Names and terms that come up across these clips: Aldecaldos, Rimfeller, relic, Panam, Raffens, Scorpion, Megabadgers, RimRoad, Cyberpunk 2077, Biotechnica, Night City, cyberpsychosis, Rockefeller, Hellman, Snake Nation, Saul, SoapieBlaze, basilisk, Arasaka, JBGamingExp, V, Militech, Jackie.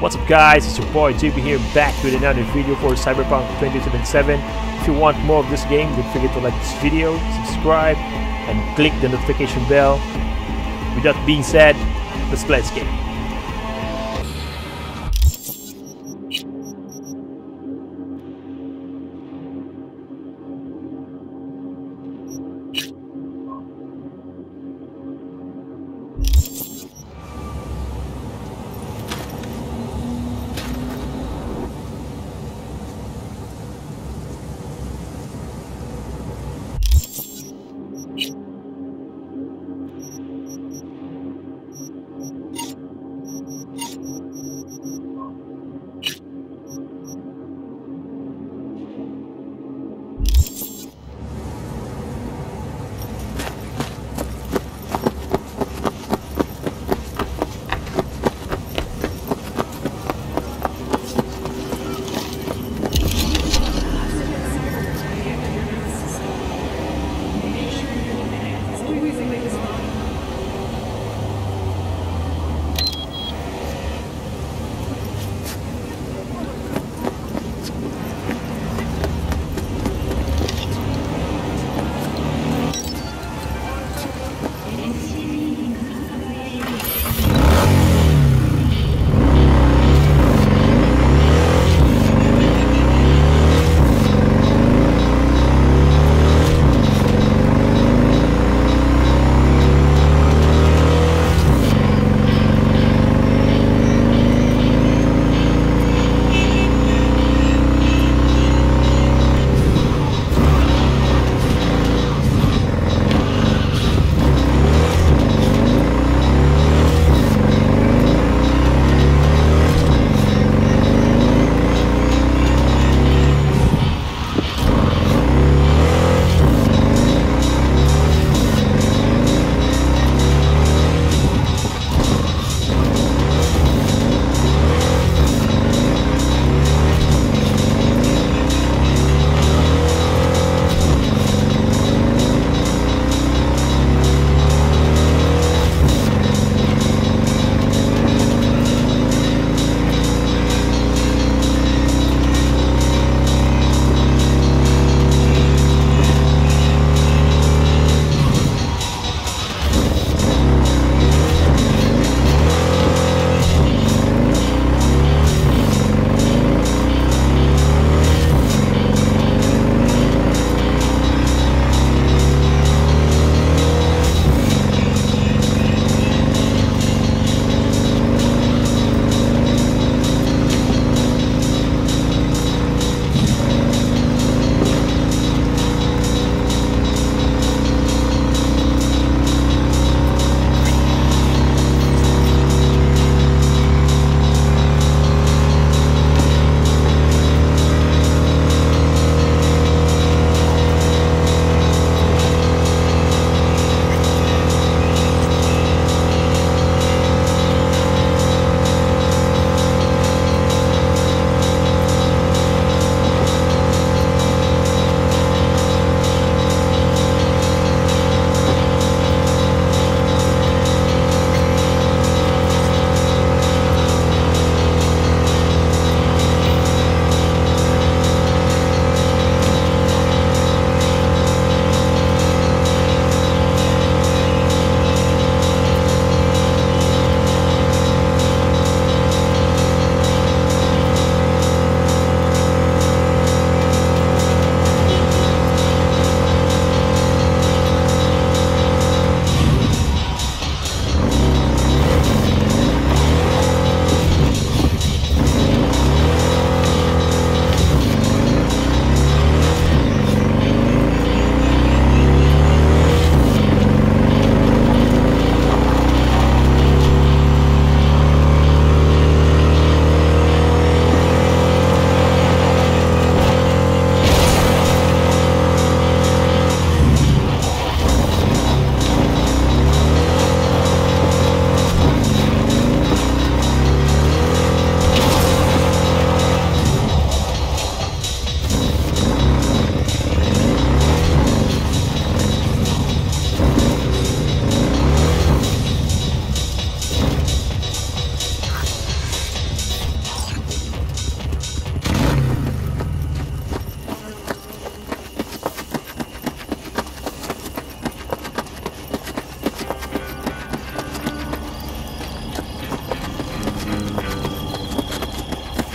What's up guys, it's your boy JB here, back with another video for Cyberpunk 2077. If you want more of this game, don't forget to like this video, subscribe, and click the notification bell. With that being said, let's play this game.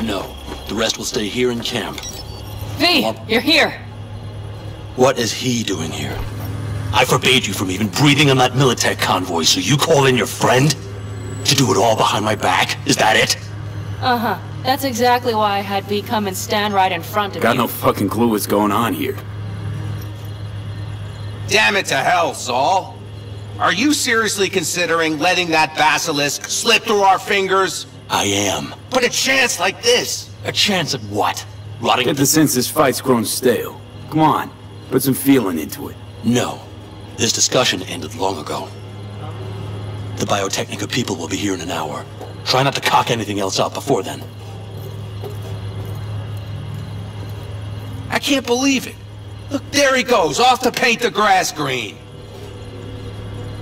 No. The rest will stay here in camp. V, you're here. What is he doing here? I forbade you from even breathing on that Militech convoy, so you call in your friend? To do it all behind my back? Is that it? Uh-huh. That's exactly why I had V come and stand right in front of you. Got no fucking clue what's going on here. Damn it to hell, Saul. Are you seriously considering letting that basilisk slip through our fingers? I am. But a chance like this! A chance at what? Rotting- Get the sense this fight's grown stale. Come on, put some feeling into it. No. This discussion ended long ago. The Biotechnica people will be here in an hour. Try not to cock anything else up before then. I can't believe it. Look, there he goes, off to paint the grass green.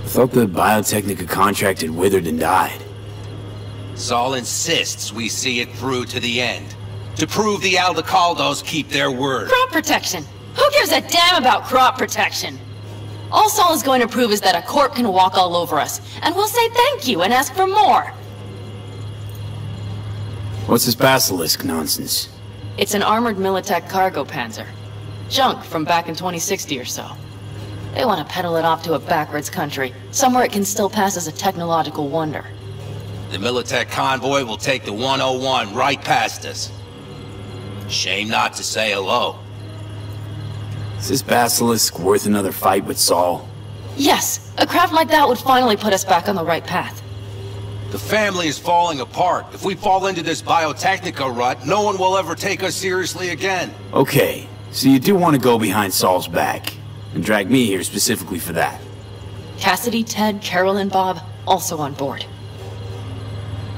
I thought the Biotechnica contract had withered and died. Saul insists we see it through to the end. To prove the Aldecaldos keep their word. Crop protection! Who gives a damn about crop protection? All Saul is going to prove is that a corp can walk all over us, and we'll say thank you and ask for more. What's this basilisk nonsense? It's an armored Militech cargo panzer. Junk from back in 2060 or so. They want to peddle it off to a backwards country, somewhere it can still pass as a technological wonder. The Militech convoy will take the 101 right past us. Shame not to say hello. Is this basilisk worth another fight with Saul? Yes, a craft like that would finally put us back on the right path. The family is falling apart. If we fall into this Biotechnica rut, no one will ever take us seriously again. Okay. So you do want to go behind Saul's back, and drag me here specifically for that. Cassidy, Ted, Carol, and Bob, also on board.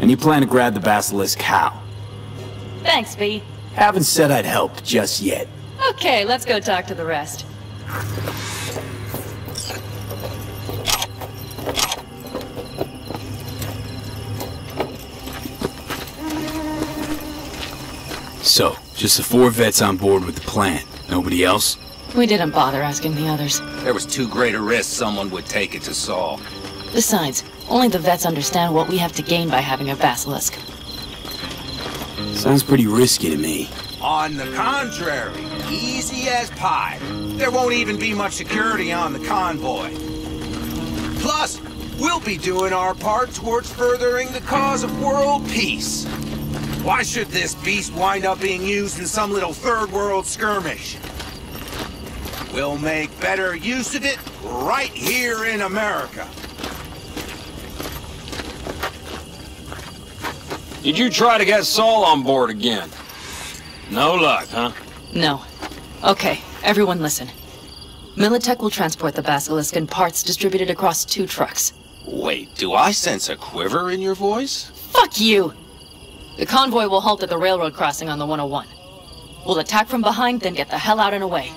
And you plan to grab the basilisk how? Thanks, V. Haven't said I'd help just yet. Okay, let's go talk to the rest. So, just the four vets on board with the plan. Nobody else? We didn't bother asking the others. There was too great a risk someone would take it to Saul. Besides, only the vets understand what we have to gain by having a basilisk. Sounds pretty risky to me. On the contrary, easy as pie. There won't even be much security on the convoy. Plus, we'll be doing our part towards furthering the cause of world peace. Why should this beast wind up being used in some little third-world skirmish? We'll make better use of it right here in America. Did you try to get Saul on board again? No luck, huh? No. Okay, everyone listen. Militech will transport the basilisk and parts distributed across 2 trucks. Wait, do I sense a quiver in your voice? Fuck you! The convoy will halt at the railroad crossing on the 101. We'll attack from behind, then get the hell out and away.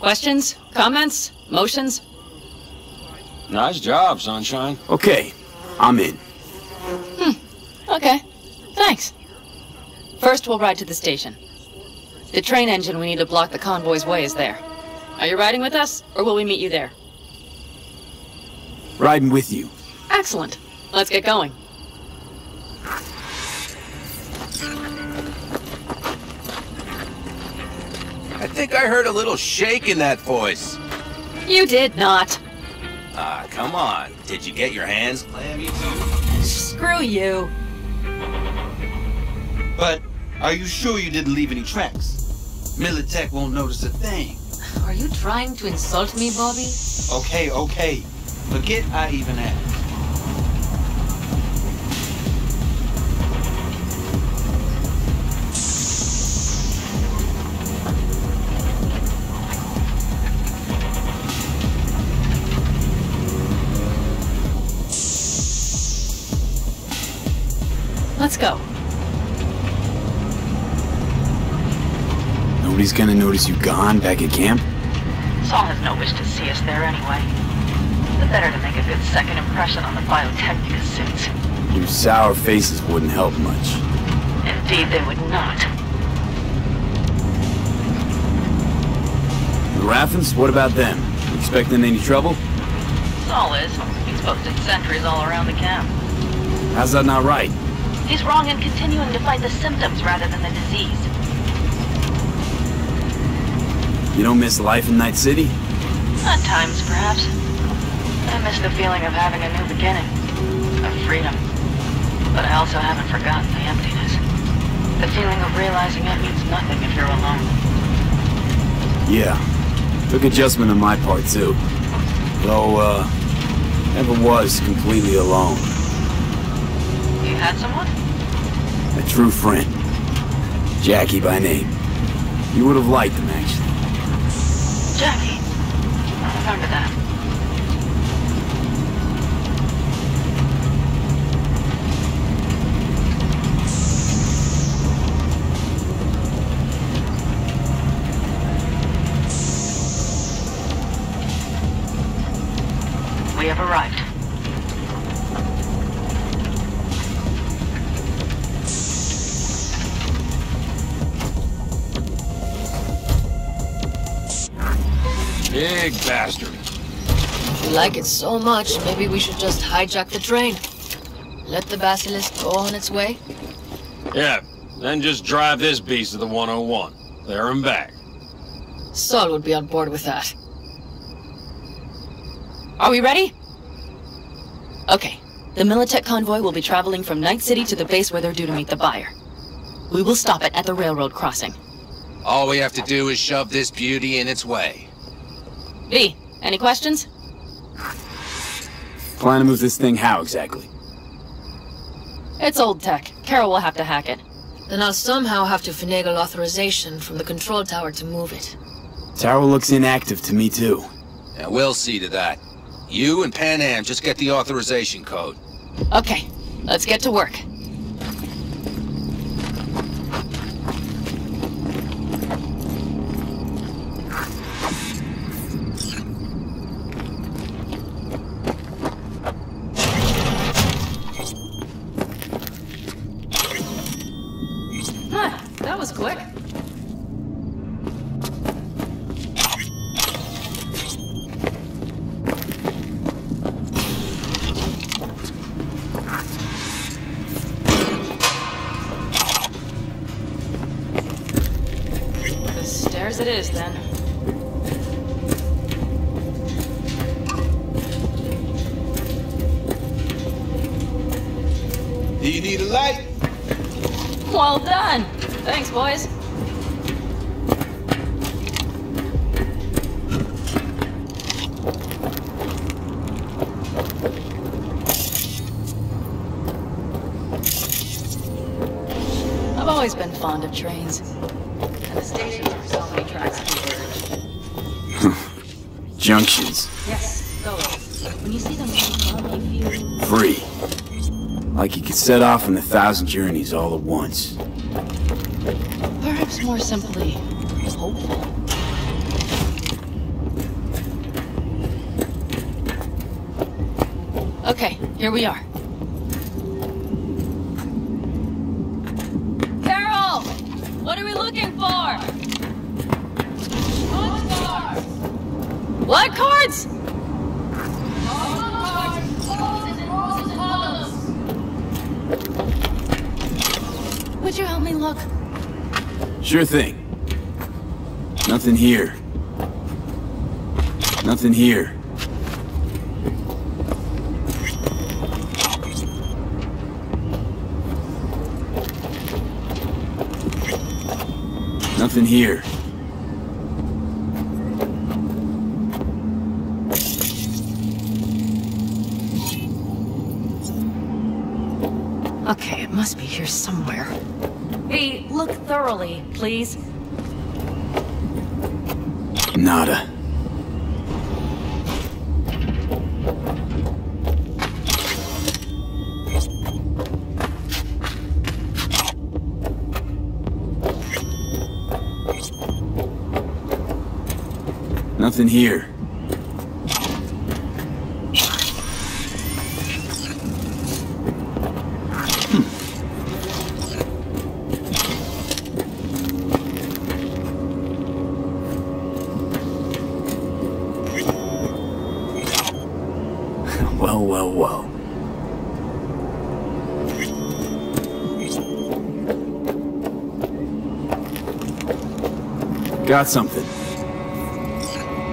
Questions? Comments? Motions? Nice job, Sunshine. Okay, I'm in. Okay. Thanks. First, we'll ride to the station. The train engine we need to block the convoy's way is there. Are you riding with us, or will we meet you there? Riding with you. Excellent. Let's get going. I think I heard a little shake in that voice. You did not. Ah, come on. Did you get your hands clammy too? Screw you. But are you sure you didn't leave any tracks? Militech won't notice a thing. Are you trying to insult me, Bobby? Okay, okay. Forget I even asked. Let's go. Nobody's gonna notice you gone back at camp? Saul has no wish to see us there anyway. It's better to make a good second impression on the Biotechnica suits. Your sour faces wouldn't help much. Indeed, they would not. The Raffens, what about them? Expecting any trouble? Saul is. He's posted sentries all around the camp. How's that not right? He's wrong in continuing to fight the symptoms rather than the disease. You don't miss life in Night City? At times, perhaps. I miss the feeling of having a new beginning, of freedom. But I also haven't forgotten the emptiness. The feeling of realizing it means nothing if you're alone. Yeah. Took adjustment on my part, too. Though, never was completely alone. You had someone? A true friend. Jackie by name. You would have liked him, actually. Jackie? I remember that. We have arrived. Big bastard. If you like it so much, maybe we should just hijack the train. Let the basilisk go on its way? Yeah, then just drive this beast to the 101. There and back. Saul would be on board with that. Are we ready? Okay. The Militech convoy will be traveling from Night City to the base where they're due to meet the buyer. We will stop it at the railroad crossing. All we have to do is shove this beauty in its way. V, any questions? Plan to move this thing how exactly? It's old tech. Carol will have to hack it. Then I'll somehow have to finagle authorization from the control tower to move it. Tower looks inactive to me too. Yeah, we'll see to that. You and Panam just get the authorization code. Okay, let's get to work. Huh, that was quick. It is then. Do you need a light? Well done. Thanks, boys. I've always been fond of trains. And the station. Junctions. Yes, go. When you see them, you feel free. Like you could set off on 1,000 journeys all at once. Perhaps more simply, hopeful. Okay, here we are. Carol! What are we looking for? Blood cards? Would you help me look? Sure thing. Nothing here. Nothing here. Nothing here. Okay, it must be here somewhere. V, look thoroughly, please. Nada. Nothing here. Whoa, whoa, whoa. Got something.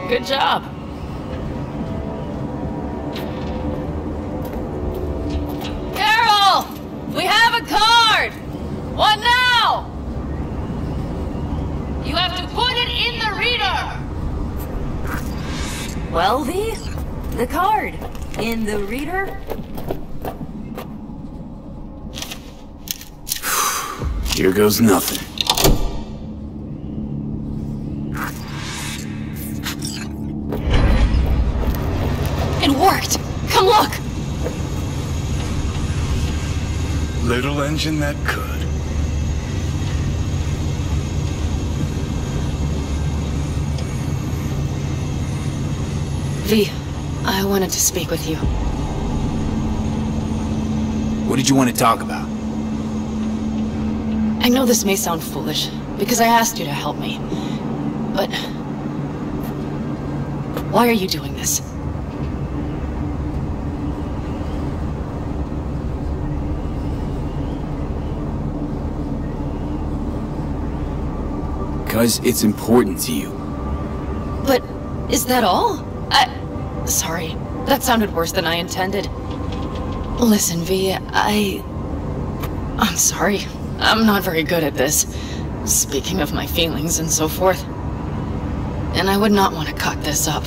Good job. Carol! We have a card! What now? You have to put it in the reader! Well, V, the card. In the reader? Here goes nothing. It worked! Come look! Little engine that could. V, I wanted to speak with you. What did you want to talk about? I know this may sound foolish, because I asked you to help me, but why are you doing this? Because it's important to you. But is that all? Sorry, that sounded worse than I intended. Listen, V, I'm sorry. I'm not very good at this, speaking of my feelings and so forth. And I would not want to cut this up.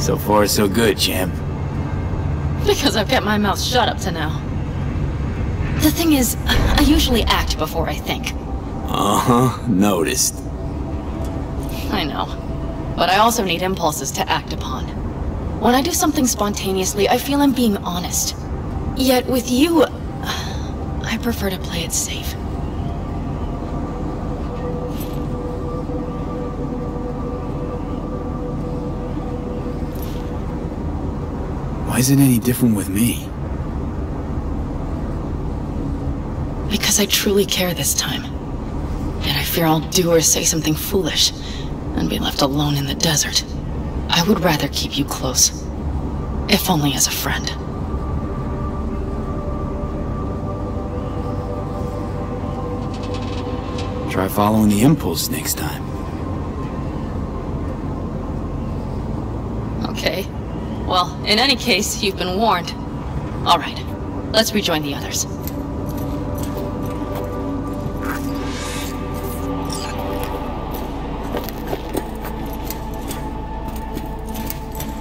So far, so good, champ. Because I've kept my mouth shut up to now. The thing is, I usually act before I think. Uh-huh, noticed. I know. But I also need impulses to act upon. When I do something spontaneously, I feel I'm being honest. Yet with you, I prefer to play it safe. Why is it any different with me? Because I truly care this time. And I fear I'll do or say something foolish. And be left alone in the desert. I would rather keep you close, if only as a friend. Try following the impulse next time. Okay. Well, in any case, you've been warned. All right, let's rejoin the others.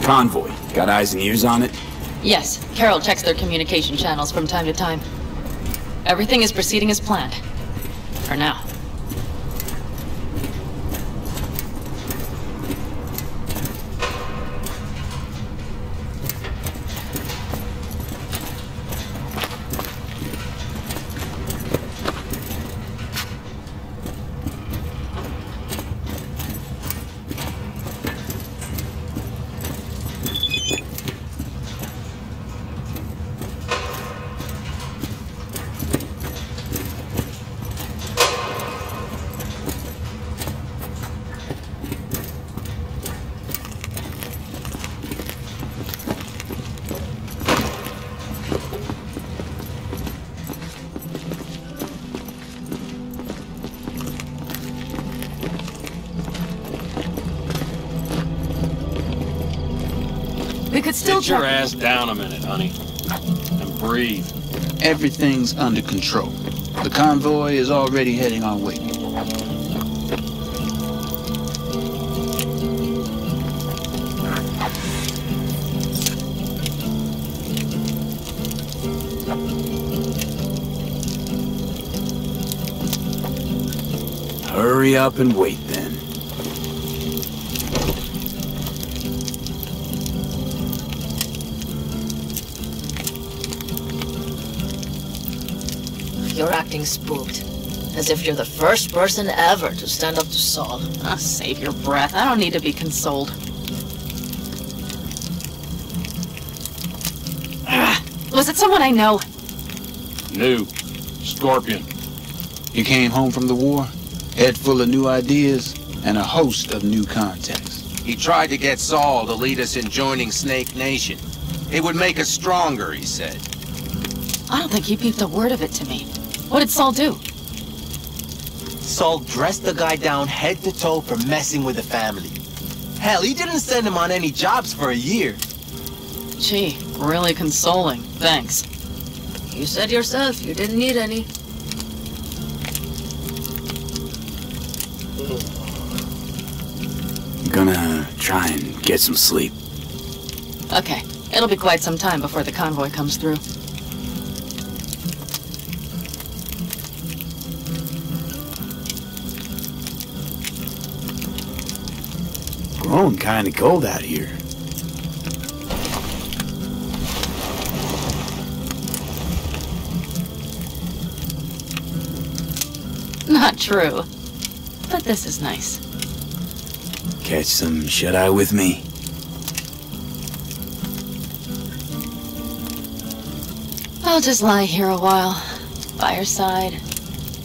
Convoy. Got eyes and ears on it? Yes. Carol checks their communication channels from time to time. Everything is proceeding as planned. For now. Sit your ass down a minute, honey, and breathe. Everything's under control. The convoy is already heading our way. Hurry up and wait. You're acting spooked, as if you're the first person ever to stand up to Saul. Oh, save your breath. I don't need to be consoled. Was it someone I know? New. Scorpion. You came home from the war, head full of new ideas, and a host of new contacts. He tried to get Saul to lead us in joining Snake Nation. It would make us stronger, he said. I don't think he peeped a word of it to me. What did Saul do? Saul dressed the guy down head to toe for messing with the family. Hell, he didn't send him on any jobs for a year. Gee, really consoling. Thanks. You said yourself you didn't need any. I'm gonna try and get some sleep. Okay. It'll be quite some time before the convoy comes through. Grown kinda cold out here. Not true. But this is nice. Catch some shut-eye with me. I'll just lie here a while, fireside,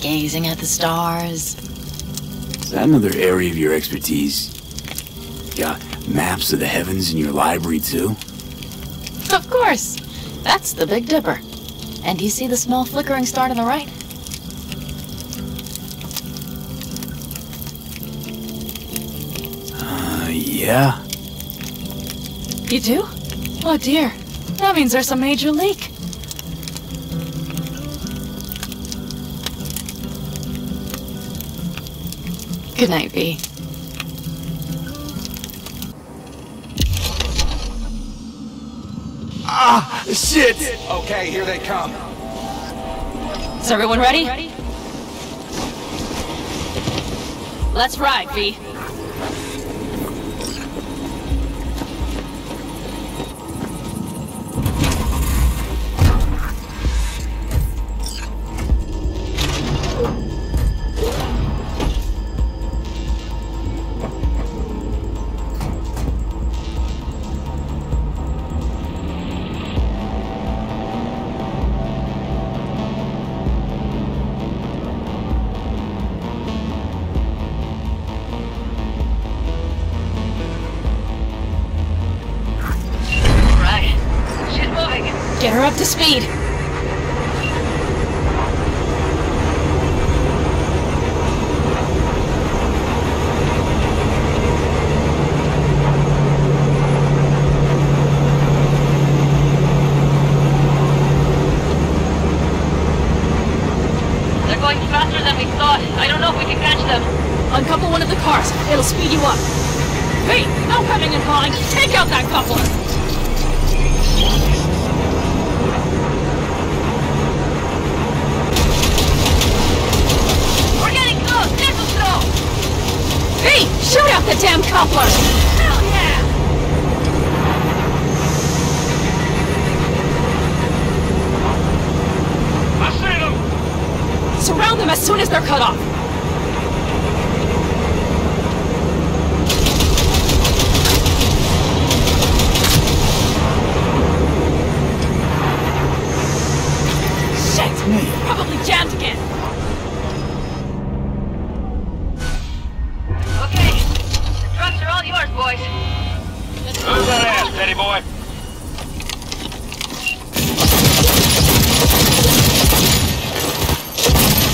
gazing at the stars. Is that another area of your expertise? You got maps of the heavens in your library too? Of course! That's the Big Dipper. And do you see the small flickering star to the right? Yeah. You do? Oh dear, that means there's a major leak. Good night, V. Ah, shit! Okay, here they come. Is everyone ready? Let's ride, V. Speed. They're going faster than we thought. I don't know if we can catch them. Uncouple one of the cars. It'll speed you up. Hey, no coming and flying. Take out that coupler. Shoot out the damn coupler! Hell yeah! I see them! Surround them as soon as they're cut off! Shit! Probably jammed again!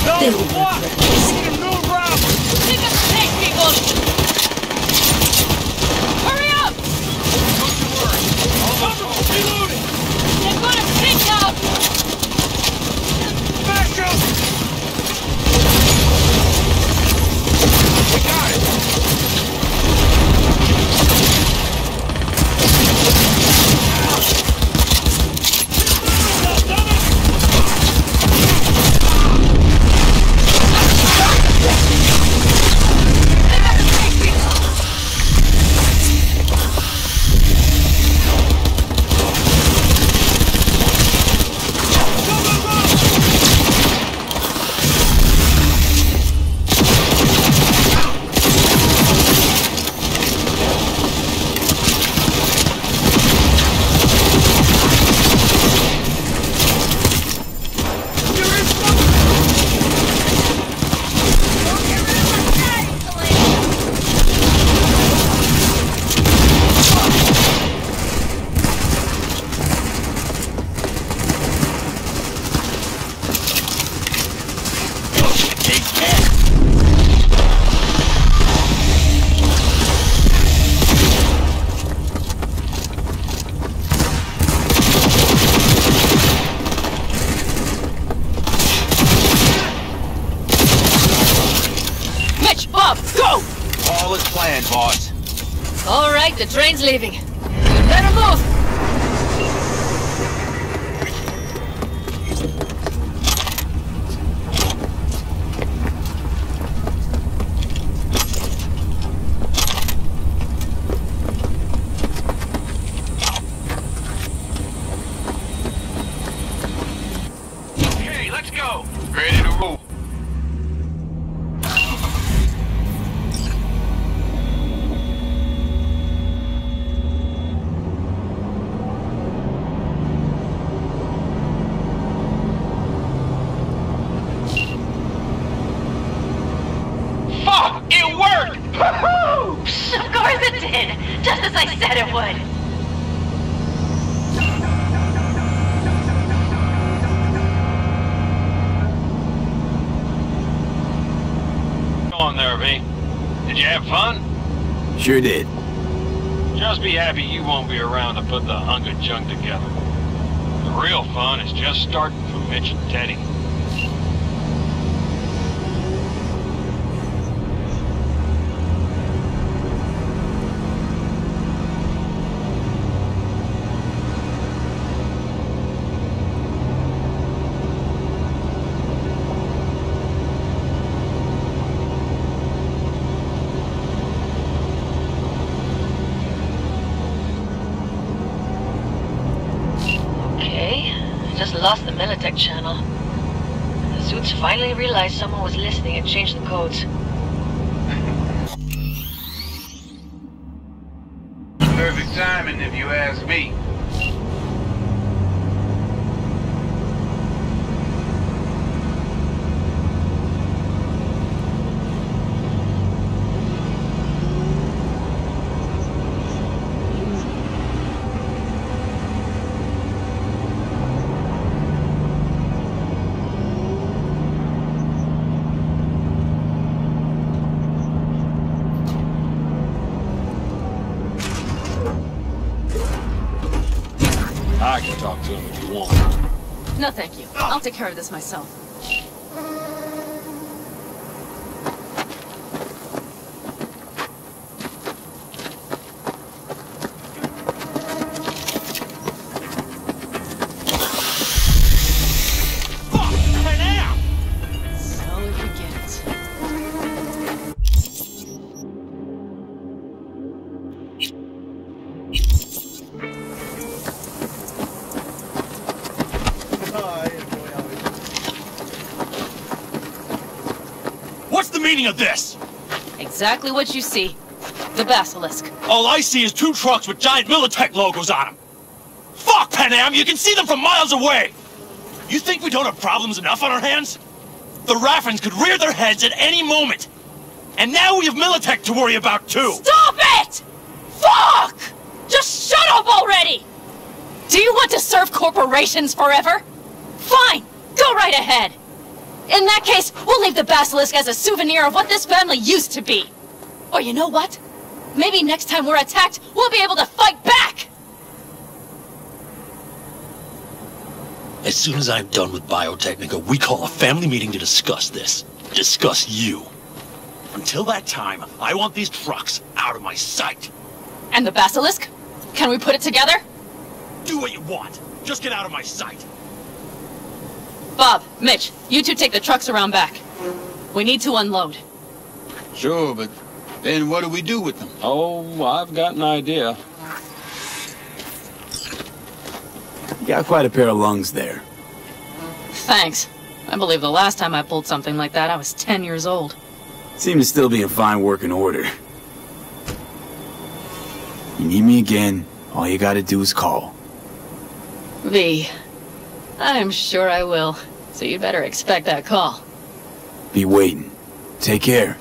Reloading! They're gonna pick up! Back up! Catch up! Go! All is planned, boss. All right, the train's leaving. You better move! Sure did. Just be happy you won't be around to put the hunk of junk together. The real fun is just starting from Mitch and Teddy. Lost the Militech channel. The suits finally realized someone was listening and changed the codes. Perfect timing, if you ask me. No, thank you. I'll take care of this myself. Of this? Exactly what you see. The basilisk. All I see is two trucks with giant Militech logos on them. Fuck, Panam! You can see them from miles away! You think we don't have problems enough on our hands? The Raffens could rear their heads at any moment. And now we have Militech to worry about, too. Stop it! Fuck! Just shut up already! Do you want to serve corporations forever? Fine! Go right ahead! In that case, we'll leave the basilisk as a souvenir of what this family used to be. Or you know what? Maybe next time we're attacked, we'll be able to fight back! As soon as I'm done with Biotechnica, we call a family meeting to discuss this. Discuss you. Until that time, I want these trucks out of my sight. And the basilisk? Can we put it together? Do what you want. Just get out of my sight. Bob, Mitch, you two take the trucks around back. We need to unload. Sure, but then what do we do with them? Oh, I've got an idea. You got quite a pair of lungs there. Thanks. I believe the last time I pulled something like that, I was 10 years old. Seems to still be in fine working order. You need me again, all you gotta do is call. V. I'm sure I will. So you'd better expect that call. Be waiting. Take care.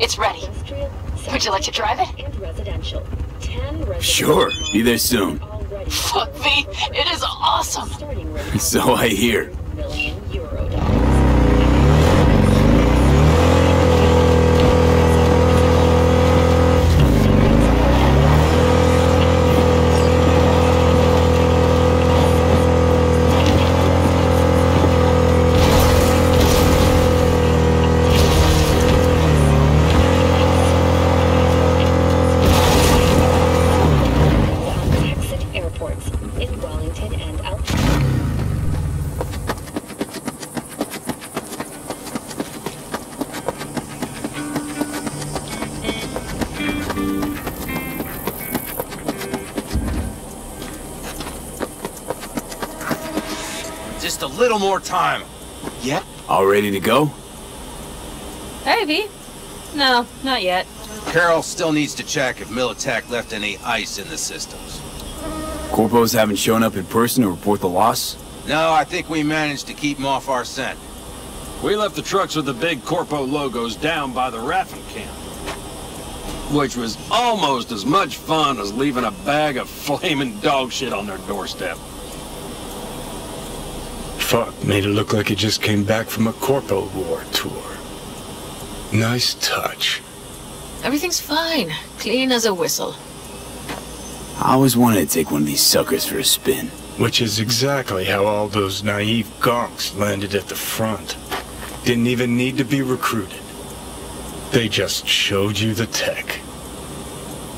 It's ready. Would you like to drive it? Sure. Be there soon. Fuck V, it is awesome. So I hear. Little more time. Yeah. All ready to go? Hey, V. No, not yet. Carol still needs to check if Militech left any ice in the systems. Corpos haven't shown up in person to report the loss? No, I think we managed to keep them off our scent. We left the trucks with the big Corpo logos down by the Raffens camp. Which was almost as much fun as leaving a bag of flaming dog shit on their doorstep. Fuck, made it look like he just came back from a Corpo War tour. Nice touch. Everything's fine. Clean as a whistle. I always wanted to take one of these suckers for a spin. Which is exactly how all those naive gonks landed at the front. Didn't even need to be recruited. They just showed you the tech.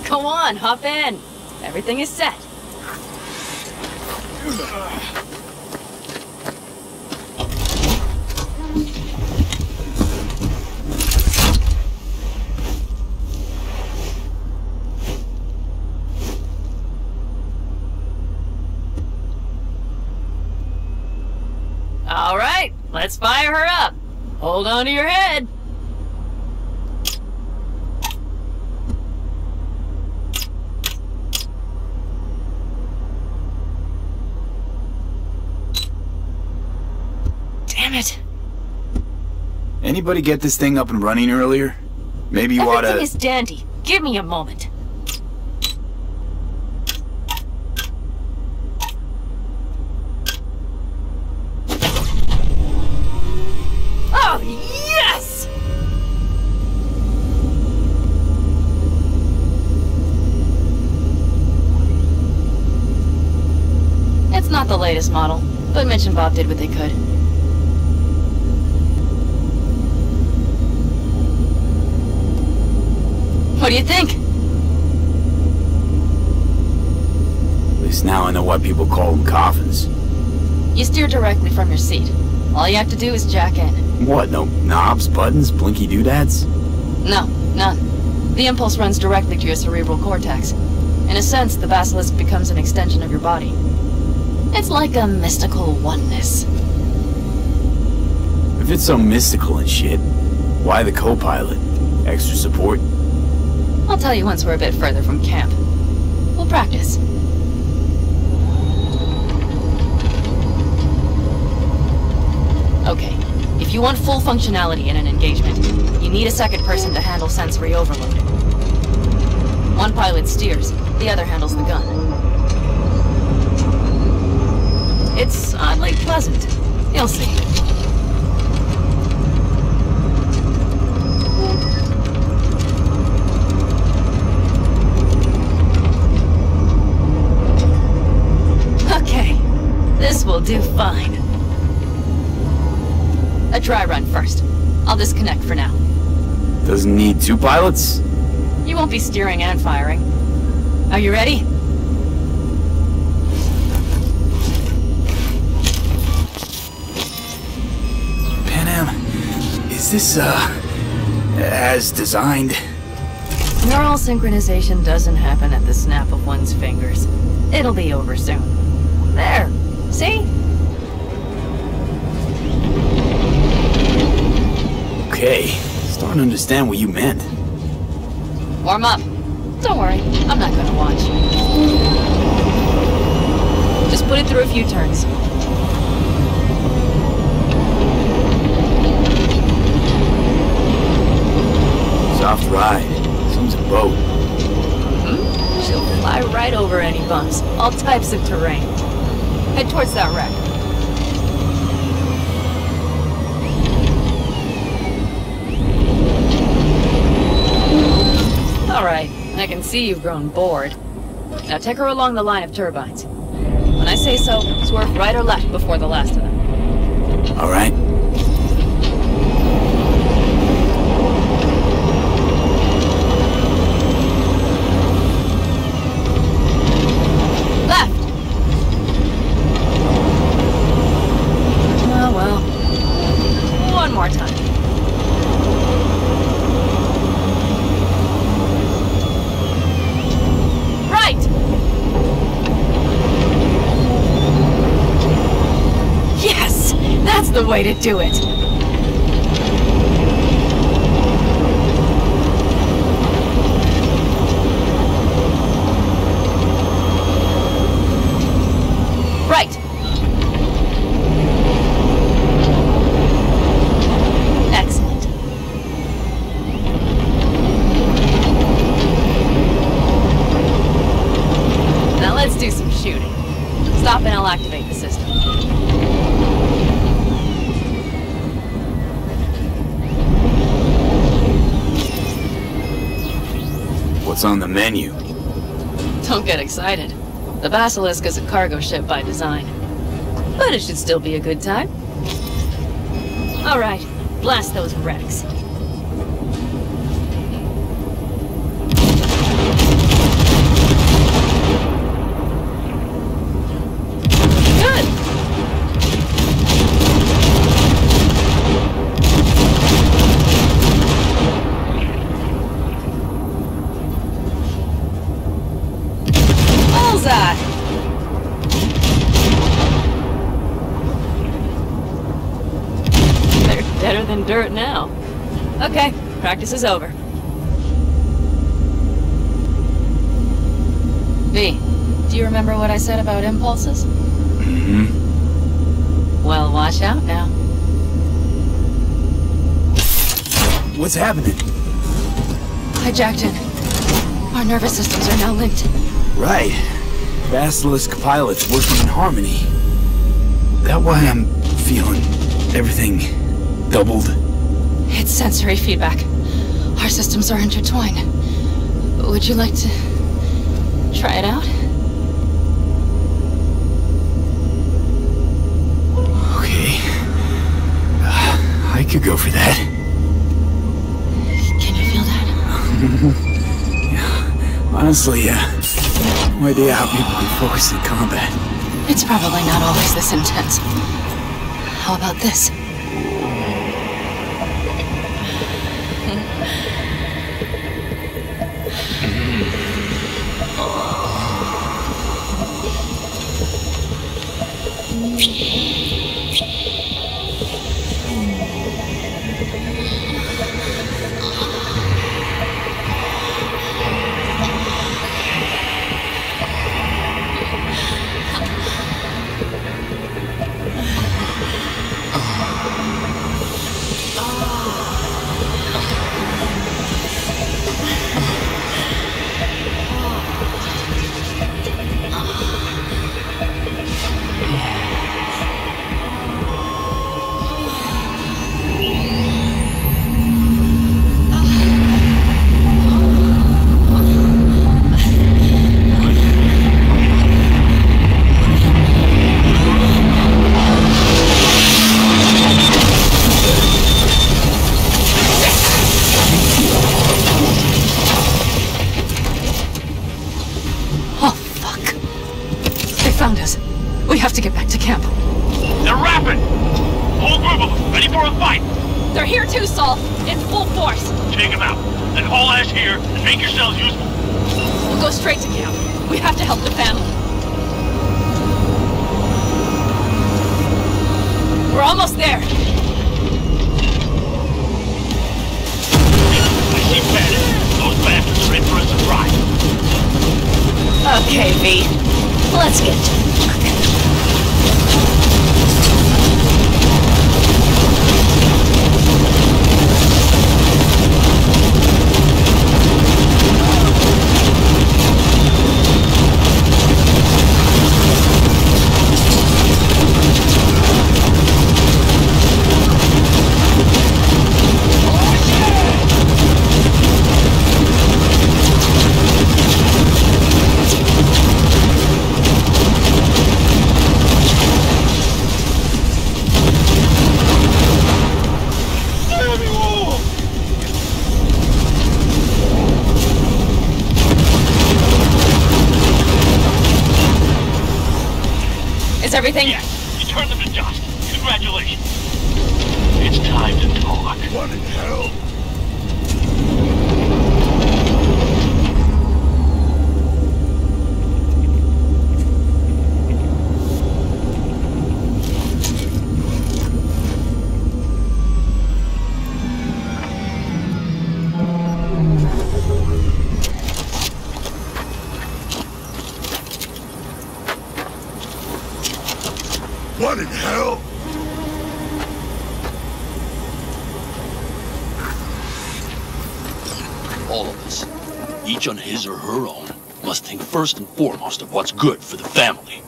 Come on, hop in. Everything is set. Let's fire her up. Hold on to your head. Damn it. Anybody get this thing up and running earlier? Maybe you ought to... Everything is dandy. Give me a moment. Latest model, but Mitch and Bob did what they could. What do you think? At least now I know why people call them coffins. You steer directly from your seat. All you have to do is jack in. What, no knobs, buttons, blinky doodads? No, none. The impulse runs directly to your cerebral cortex. In a sense, the basilisk becomes an extension of your body. It's like a mystical oneness. If it's so mystical and shit, why the co-pilot? Extra support? I'll tell you once we're a bit further from camp. We'll practice. Okay, if you want full functionality in an engagement, you need a second person to handle sensory overload. One pilot steers, the other handles the gun. It's oddly pleasant. You'll see. Okay. This will do fine. A dry run first. I'll disconnect for now. Doesn't need two pilots? You won't be steering and firing. Are you ready? Is this, as designed? Neural synchronization doesn't happen at the snap of one's fingers. It'll be over soon. There. See? Okay. Starting to understand what you meant. Warm up. Don't worry. I'm not gonna watch. Just put it through a few turns. rough ride. Some's a boat. Mm-hmm. She'll fly right over any bumps, all types of terrain. Head towards that wreck. All right, I can see you've grown bored. Now take her along the line of turbines. When I say so, swerve right or left before the last of them. All right. Way to do it. Right. Excellent. Now let's do some shooting. Stop and I'll activate the system. What's on the menu? Don't get excited. The Basilisk is a cargo ship by design. But it should still be a good time. All right, blast those wrecks. Dirt now. Okay, practice is over. V, do you remember what I said about impulses? Mm-hmm. Well, watch out now. What's happening? Hijacked in. Our nervous systems are now linked. Right. Basilisk pilots working in harmony. That's why I'm feeling everything doubled. It's sensory feedback. Our systems are intertwined. Would you like to try it out? Okay. I could go for that. Can you feel that? Yeah. Honestly, yeah. No idea how people can focus in combat. It's probably not always this intense. How about this? everything? Yes, you turned them to dust. Congratulations. It's time to talk. What in hell? What in hell? All of us, each on his or her own, must think first and foremost of what's good for the family.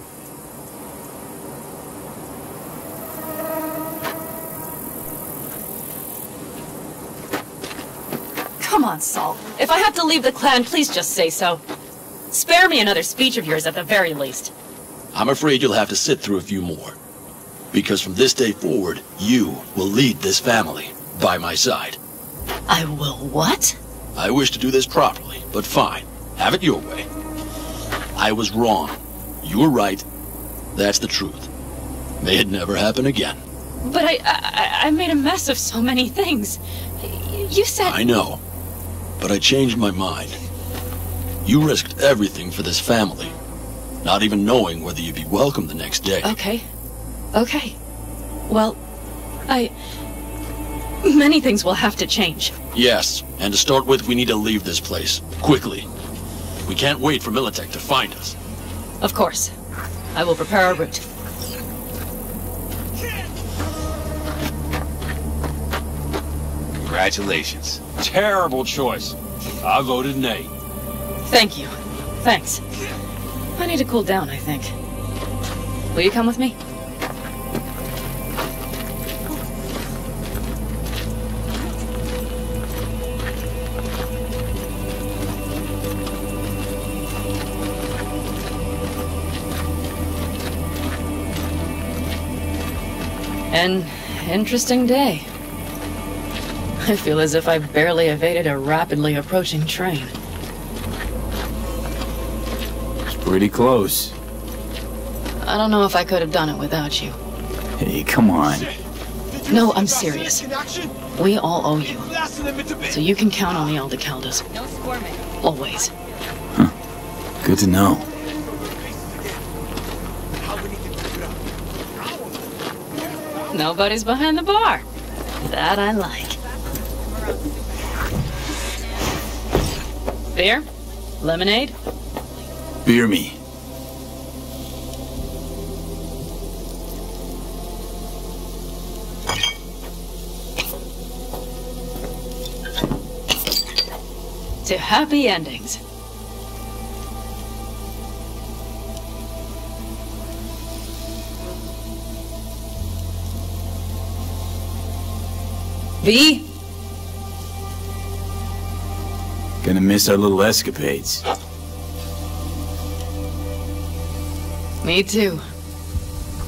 Come on, Saul. If I have to leave the clan, please just say so. Spare me another speech of yours at the very least. I'm afraid you'll have to sit through a few more. Because from this day forward, you will lead this family by my side. I will what? I wish to do this properly, but fine. Have it your way. I was wrong. You were right. That's the truth. May it never happen again. But I made a mess of so many things. You said... I know. But I changed my mind. You risked everything for this family. Not even knowing whether you'd be welcome the next day. Okay. Okay. Well, many things will have to change. Yes, and to start with, we need to leave this place. Quickly. We can't wait for Militech to find us. Of course. I will prepare our route. Congratulations. Terrible choice. I voted nay. Thank you. Thanks. I need to cool down, I think. Will you come with me? An interesting day. I feel as if I barely evaded a rapidly approaching train. Pretty close. I don't know if I could have done it without you. Hey, come on. No, I'm serious. We all owe you. So you can count on the Aldecaldos. Always. Huh. Good to know. Nobody's behind the bar. That I like. Beer? Lemonade? Fear me. To happy endings. V? Gonna miss our little escapades. Me too.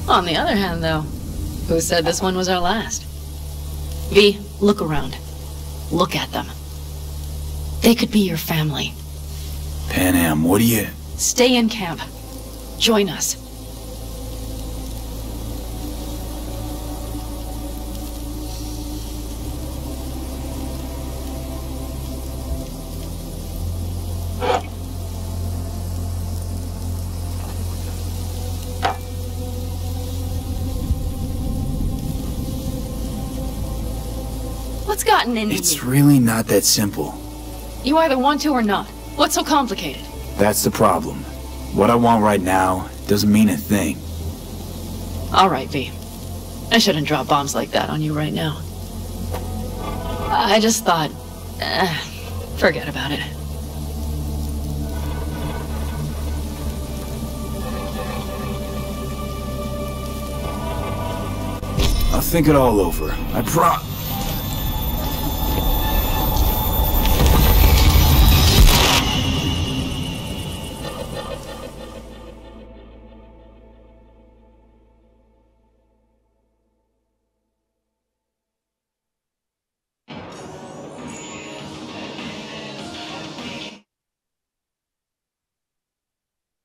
On the other hand, though, who said this one was our last? V, look around. Look at them. They could be your family. Panam, what do you... Stay in camp. Join us. It's really not that simple. You either want to or not. What's so complicated? That's the problem. What I want right now doesn't mean a thing. All right, V. I shouldn't drop bombs like that on you right now. I just thought... forget about it. I'll think it all over. I promise.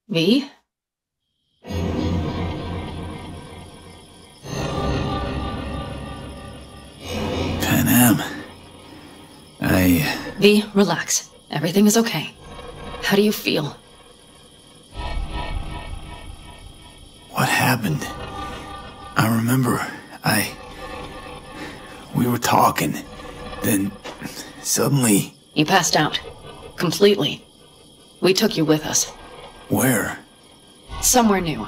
V? Panam. V, relax. Everything is okay. How do you feel? What happened? I remember, we were talking, then suddenly... You passed out. Completely. We took you with us. Where? Somewhere new.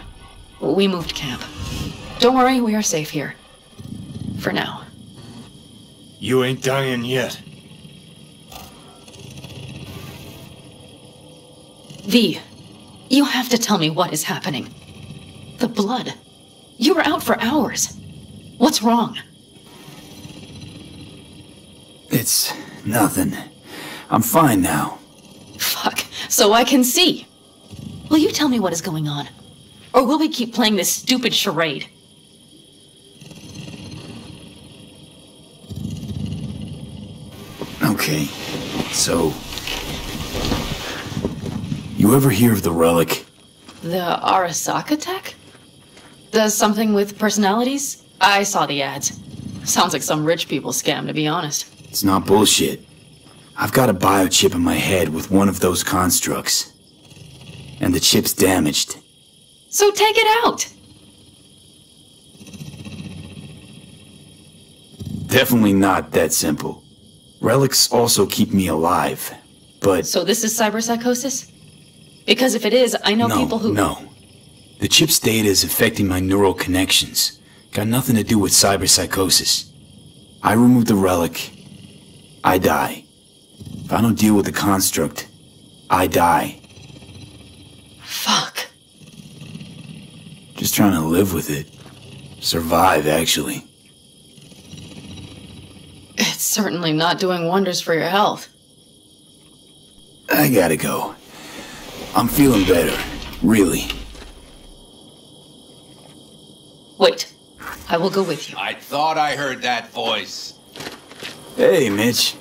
We moved camp. Don't worry, we are safe here. For now. You ain't dying yet. V, you have to tell me what is happening. The blood. You were out for hours. What's wrong? It's nothing. I'm fine now. Fuck. So I can see. Will you tell me what is going on? Or will we keep playing this stupid charade? Okay, so... You ever hear of the relic? The Arasaka tech? The something with personalities? I saw the ads. Sounds like some rich people scam, to be honest. It's not bullshit. I've got a biochip in my head with one of those constructs. And the chip's damaged. So take it out! Definitely not that simple. Relics also keep me alive, but... So this is cyberpsychosis? Because if it is, I know people who... No. The chip's data is affecting my neural connections. Got nothing to do with cyberpsychosis. I remove the relic, I die. If I don't deal with the construct, I die. Fuck. Just trying to live with it. Survive, actually. It's certainly not doing wonders for your health. I gotta go. I'm feeling better, really. Wait, I will go with you. I thought I heard that voice. Hey, Mitch.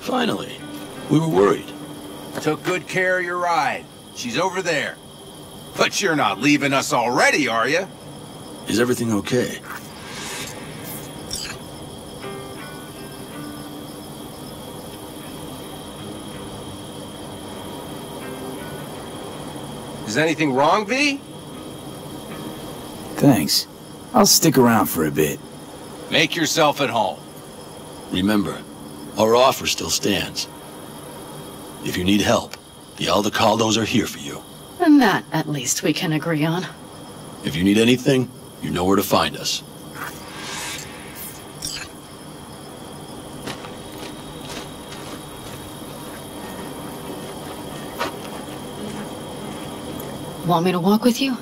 Finally. We were worried. Took good care of your ride. She's over there. But you're not leaving us already, are you? Is everything okay? Is anything wrong, V? Thanks. I'll stick around for a bit. Make yourself at home. Remember, our offer still stands. If you need help, the Aldecaldos are here for you. And that, at least, we can agree on. If you need anything, you know where to find us. Want me to walk with you?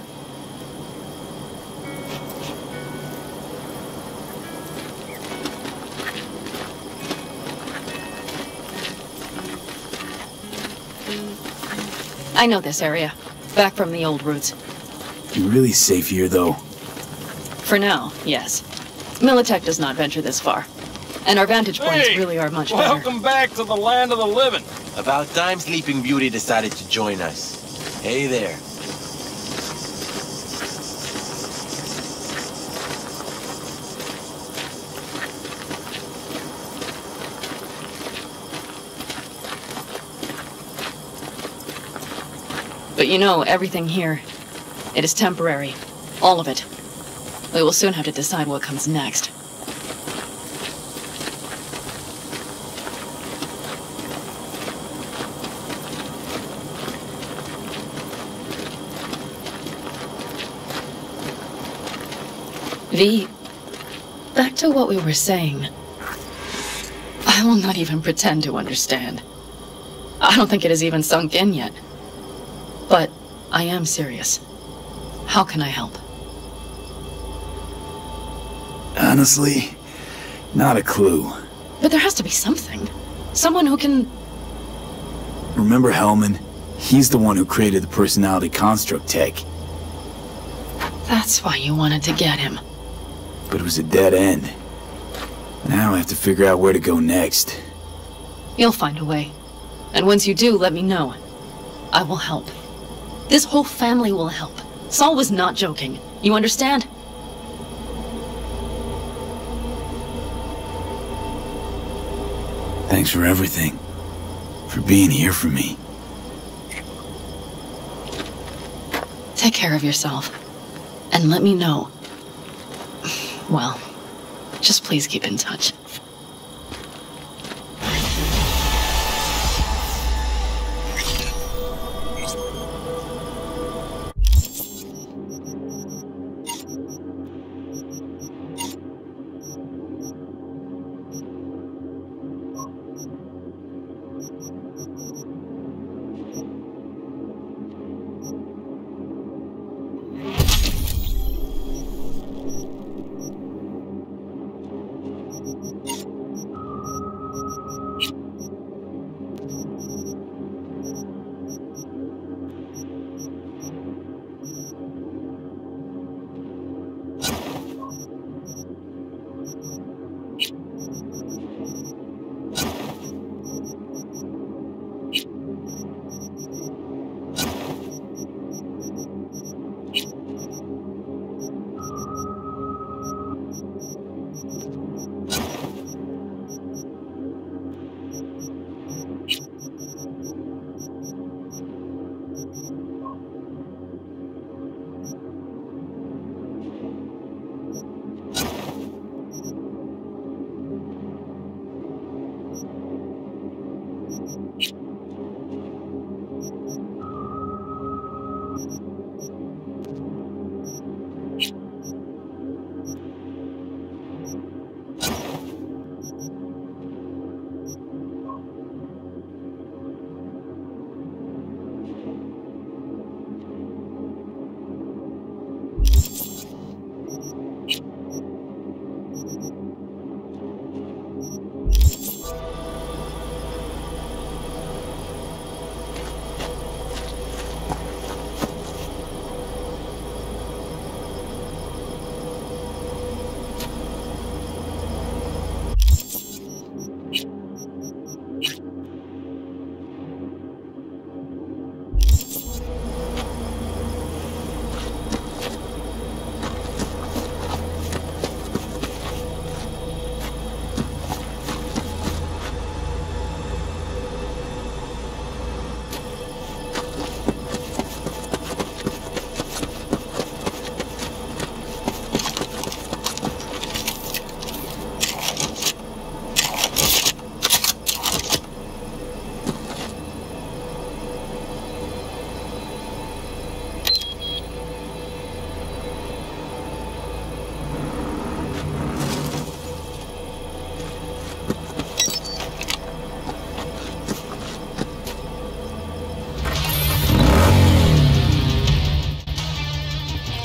I know this area. Back from the old routes. You really safe here, though? For now, yes. Militech does not venture this far. And our vantage points really are much better. Welcome back to the land of the living! About time Sleeping Beauty decided to join us. Hey there. But you know, everything here, it is temporary. All of it. We will soon have to decide what comes next. V, back to what we were saying. I will not even pretend to understand. I don't think it has even sunk in yet. But I am serious. How can I help? Honestly, not a clue. But there has to be something. Someone who can... Remember Hellman? He's the one who created the personality construct tech. That's why you wanted to get him. But it was a dead end. Now I have to figure out where to go next. You'll find a way. And once you do, let me know. I will help. This whole family will help. Saul was not joking. You understand? Thanks for everything. For being here for me. Take care of yourself. And let me know. Well, just please keep in touch.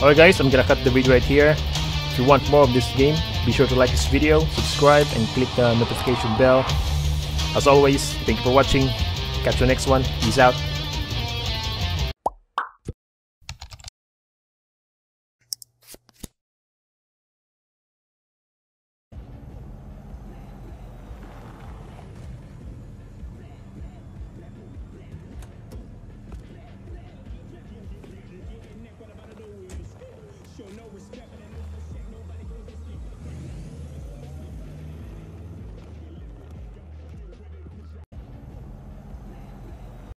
Alright guys, I'm gonna cut the video right here. If you want more of this game, be sure to like this video, subscribe, and click the notification bell. As always, thank you for watching. Catch you next one. Peace out.